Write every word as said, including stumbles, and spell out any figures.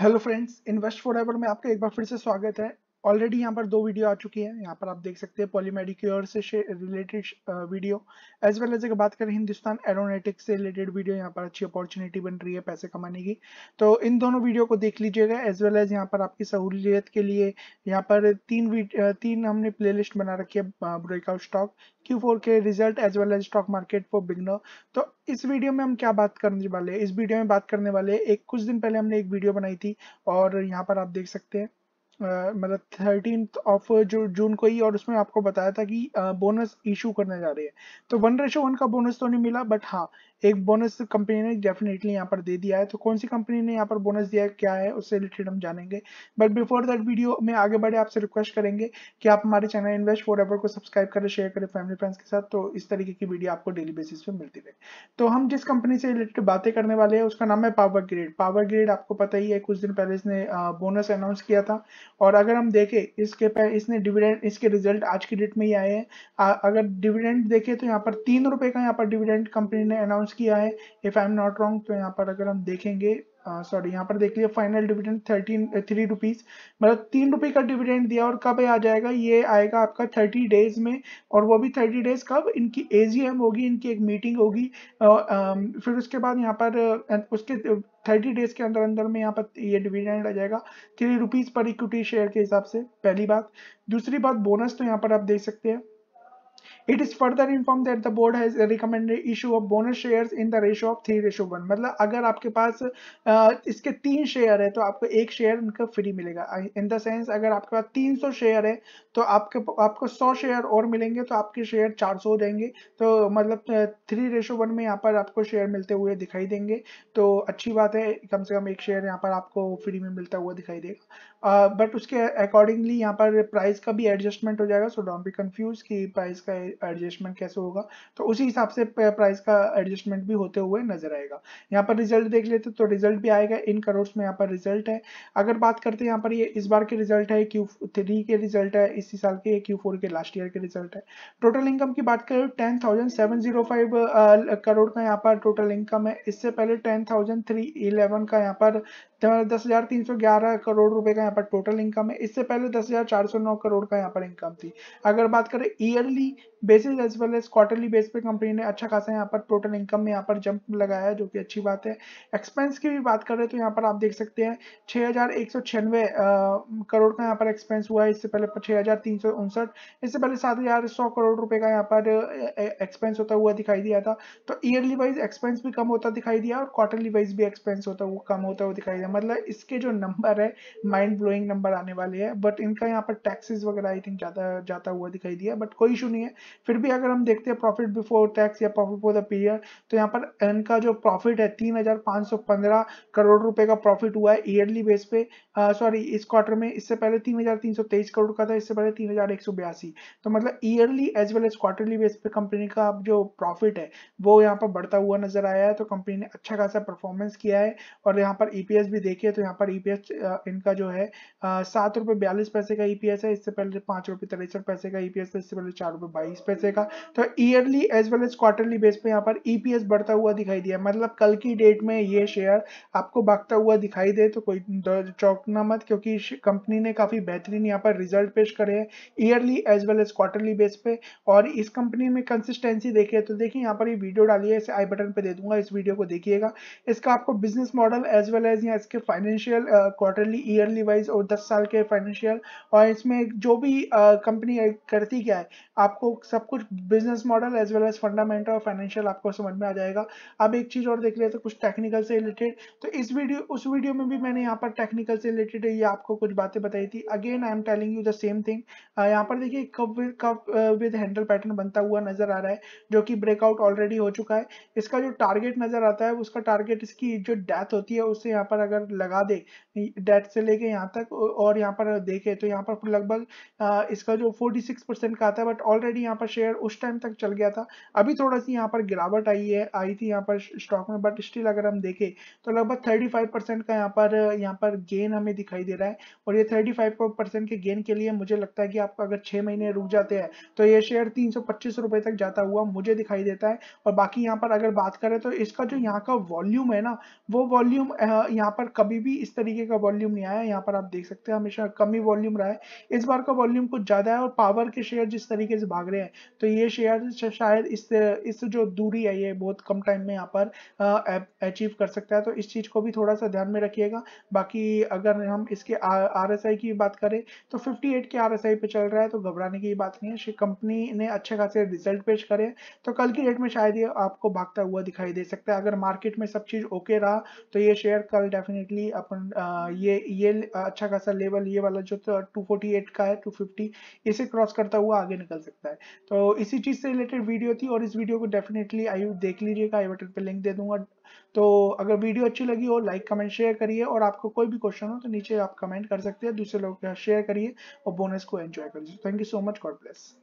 Hello friends, invest forever में आपका एक बार फिर से स्वागत है। ऑलरेडी यहाँ पर दो वीडियो आ चुकी है। यहाँ पर आप देख सकते हैं पॉलीमेडिक्योर से related video, as well as अगर बात करें हिंदुस्तान एरोनॉटिक्स से रिलेटेड वीडियो। यहाँ पर अच्छी अपॉर्चुनिटी बन रही है पैसे कमाने की, तो इन दोनों वीडियो को देख लीजिएगा। एज वेल एज यहाँ पर आपकी सहूलियत के लिए यहाँ पर तीन तीन हमने प्ले लिस्ट बना रखी है, ब्रेकआउट स्टॉक, क्यू फोर के result as well as stock market for beginner. तो इस वीडियो में हम क्या बात करने वाले हैं, इस वीडियो में बात करने वाले एक कुछ दिन पहले हमने एक वीडियो बनाई थी और यहाँ पर आप देख सकते हैं Uh, मतलब थर्टीन्थ ऑफ जो जून को ही, और उसमें आपको बताया था कि बोनस uh, इशू करने जा रही है। तो वन रेशो वन का बोनस तो नहीं मिला, बट हाँ एक बोनस कंपनी ने डेफिनेटली यहाँ पर दे दिया है। तो कौन सी कंपनी ने यहाँ पर बोनस दिया है, क्या है, उससे रिलेटेड हम जानेंगे। बट बिफोर दैट वीडियो में आगे बढ़े, आपसे रिक्वेस्ट करेंगे कि आप हमारे चैनल इन्वेस्ट फॉरएवर को सब्सक्राइब करें, शेयर करें फैमिली फ्रेंड्स के साथ, तो इस तरीके की वीडियो आपको डेली बेसिस पे मिलती रहे। तो हम जिस कंपनी से रिलेटेड बातें करने वाले हैं उसका नाम है पावर ग्रिड। पावर ग्रिड आपको पता ही है, कुछ दिन पहले इसने बोनस अनाउंस किया था, और अगर हम देखें इसके इसने डिविडेंड, इसके रिजल्ट आज की डेट में ही आए हैं। अगर डिविडेंड देखें तो यहाँ पर तीन रुपए का यहाँ पर डिविडेंड कंपनी ने अनाउंस किया है, if I am not wrong. तो यहाँ पर अगर हम देखेंगे, सॉरी uh, यहाँ पर देख लिया final dividend thirteen three rupees, मतलब तीन रुपए का डिविडेंड दिया। और कब आ जाएगा, ये आएगा आपका थर्टी डेज में, और वो भी थर्टी डेज कब, इनकी एजीएम होगी, इनकी एक मीटिंग होगी, फिर उसके बाद यहाँ पर उसके थर्टी डेज के अंदर अंदर में यहाँ पर ये डिविडेंड आ जाएगा three rupees per equity share के हिसाब से। पहली बात। दूसरी बात, बोनस तो यहाँ पर आप देख सकते हैं, It is further informed that the board has recommended issue of bonus shares in the ratio of three ratio one. मतलब अगर आपके पास इसके तीन शेयर है तो आपको एक शेयर उनका फ्री मिलेगा। इन द सेंस, अगर आपके पास तीन सौ शेयर है तो आपके आपको सौ शेयर और मिलेंगे, तो आपके शेयर चार सौ हो जाएंगे। तो मतलब थ्री रेशो वन में यहाँ पर आपको शेयर मिलते हुए दिखाई देंगे, तो अच्छी बात है, कम से कम एक शेयर यहाँ पर आपको फ्री में मिलता हुआ दिखाई देगा। बट उसके अकॉर्डिंगली यहाँ पर प्राइस का भी एडजस्टमेंट हो जाएगा, सो डोंट बी कंफ्यूज कि प्राइस का एडजस्टमेंट कैसे होगा। तो उसी हिसाब से प्राइस का एडजस्टमेंट भी होते हुए नजर आएगा। यहाँ पर रिजल्ट देख लेते तो रिजल्ट भी आएगा इन करोड्स में। यहाँ पर रिजल्ट है, अगर बात करते हैं यहाँ पर ये इस बार के रिजल्ट है, क्यू थ्री के रिजल्ट है इसी साल के, क्यू फोर के लास्ट ईयर के रिजल्ट है। टोटल इनकम की बात करें ten thousand seven zero five crore का यहाँ पर टोटल इनकम है। इससे पहले टेन थाउजेंड थ्री इलेवन का यहाँ पर दस हजार तीन सौ ग्यारह करोड़ रुपए का यहाँ पर टोटल इनकम है। इससे पहले दस हजार चार सौ नौ करोड़ का यहाँ पर इनकम थी। अगर बात करें yearly basis as well as quarterly base पे कंपनी ने अच्छा खासा यहाँ पर टोटल इनकम में यहाँ पर जंप लगाया है, जो कि अच्छी बात है। एक्सपेंस की भी बात करें तो यहाँ पर आप देख सकते हैं छः हजार एक सौ छियानवे करोड़ का यहाँ पर एक्सपेंस हुआ है। इससे पहले छः हजार तीन सौ उनसठ इससे पहले सात हजार सौ करोड़ रुपए का यहाँ पर एक्सपेंस होता हुआ दिखाई दिया था। तो ईयरली वाइज एक्सपेंस भी कम होता दिखाई दिया और क्वार्टरली वाइज भी एक्सपेंस होता हुआ कम होता हुआ दिखाई दिया। मतलब इसके जो नंबर है माइंड ब्लोइंग नंबर आने वाले हैं, बट इनका यहाँ पर टैक्सेस वगैरह आई थिंक ज़्यादा जाता हुआ दिखाई दिया, बट कोई इशू नहीं है। फिर भी अगर हम देखते हैं प्रॉफिट बिफोर टैक्स या प्रॉफिट फॉर द पीरियड, तो यहाँ पर इनका जो प्रॉफिट है तीन हजार पाँच सौ पंद्रह करोड़ रुपए का प्रॉफिट हुआ है ईयरली बेस पे, सॉरी इस क्वार्टर में। इससे पहले तीन हजार तीन सौ तेईस करोड़ का था, इससे पहले तीन हजार एक सौ बयासी। तो मतलब yearly as well as quarterly base पे कंपनी का अब जो प्रॉफिट है वो यहाँ पर बढ़ता हुआ नजर आया है। तो कंपनी ने अच्छा खासा परफॉर्मेंस किया है। और यहाँ पर ईपीएस भी देखिए तो यहाँ पर ईपीएस इनका जो है सात रुपए बयालीस पैसे का ईपीएस है। इससे पहले पांच रुपए तिरसठ पैसे का ईपीएस था, इससे पहले चार रुपए बाईस पैसे का। तो yearly as well as quarterly base पे यहाँ पर ईपीएस बढ़ता हुआ दिखाई दिया। मतलब कल की डेट में ये शेयर आपको भागता हुआ दिखाई दे तो कोई चौंकना मत, क्योंकि कंपनी ने काफी बेहतरीन यहाँ पर रिजल्ट पेश करे हैं yearly as well as quarterly base पे। और इस कंपनी में कंसिस्टेंसी देखिए तो देखिए यहाँ पर ये वीडियो डाली है, इसे आई बटन पे दे दूंगा, इस वीडियो को देखिएगा। इसका आपको business model as well as यहाँ इसके फाइनेंशियल क्वार्टरली ईयरली वाइज और दस साल के फाइनेंशियल, और इसमें जो भी कंपनी करती क्या है आपको सब कुछ business model as well as fundamental और फाइनेंशियल आपको समझ में आ जाएगा। अब एक चीज और देख लेते हैं कुछ टेक्निकल से रिलेटेड। तो इस वीडियो उस वीडियो में भी मैंने यहाँ पर टेक्निकल से रिलेटेड ये आपको कुछ बातें बताई थी। Again I am telling you the same thing. यहाँ पर देखिए cup with cup with handle pattern बनता हुआ नजर आ रहा है, जो कि ब्रेकआउट ऑलरेडी हो चुका है। इसका जो टारगेट नजर आता है उसका टारगेट इसकी जो डेथ होती है उससे यहाँ पर अगर लगा दे डेथ से लेके यहाँ तक, और यहाँ पर देखे तो यहाँ पर लगभग इसका जो फोर्टी सिक्स परसेंट का आता है, बट ऑलरेडी यहाँ पर शेयर उस टाइम तक चल गया था। अभी थोड़ा सी यहाँ पर गिरावट आई है आई थी यहाँ पर स्टॉक में, बट स्टिल अगर हम देखें तो लगभग पैंतीस परसेंट का यहाँ पर यहाँ पर गेन हमें दिखाई दे रहा है। और ये पैंतीस परसेंट के गेन के लिए मुझे लगता है कि आपको अगर छह महीने रुक जाते हैं तो ये शेयर तीन सौ पच्चीस रुपए तक जाता हुआ मुझे दिखाई देता है। और बाकी यहाँ पर अगर बात करें तो इसका जो यहाँ का वॉल्यूम है ना, वो वॉल्यूम यहाँ पर पर कभी भी इस तरीके का वॉल्यूम नहीं आया। यहाँ पर आप देख सकते हैं हमेशा कम ही वॉल्यूम रहा है, इस बार का वॉल्यूम कुछ ज्यादा है। और पावर के शेयर जिस तरीके से भाग रहे हैं तो ये शेयर शायद इस इस जो दूरी है ये बहुत कम टाइम में यहाँ पर अचीव कर सकता है, तो इस चीज को भी थोड़ा सा ध्यान में रखिएगा। बाकी अगर हम इसके आर एस आई की बात करें तो फिफ्टी एट के आर एस आई पे चल रहा है, तो घबराने की बात नहीं है। कंपनी ने अच्छे खासे रिजल्ट पेश करे तो कल की डेट में शायद ये आपको भागता हुआ दिखाई दे सकता है। अगर मार्केट में सब चीज ओके रहा तो ये शेयर कल डेफिनेटली अपन ये ये अच्छा खासा लेवल ये वाला जो टू फोर्टी एट का है टू फिफ्टी इसे क्रॉस करता हुआ आगे निकल सकता है। तो इसी चीज से रिलेटेड वीडियो थी और इस वीडियो को डेफिनेटली आई देख लीजिएगा, आई बटन पे लिंक दे दूंगा। तो अगर वीडियो अच्छी लगी हो लाइक कमेंट शेयर करिए, और आपको कोई भी क्वेश्चन हो तो नीचे आप कमेंट कर सकते हैं, दूसरे लोग शेयर करिए और बोनस को एंजॉय करिए। Thank you so much, God bless.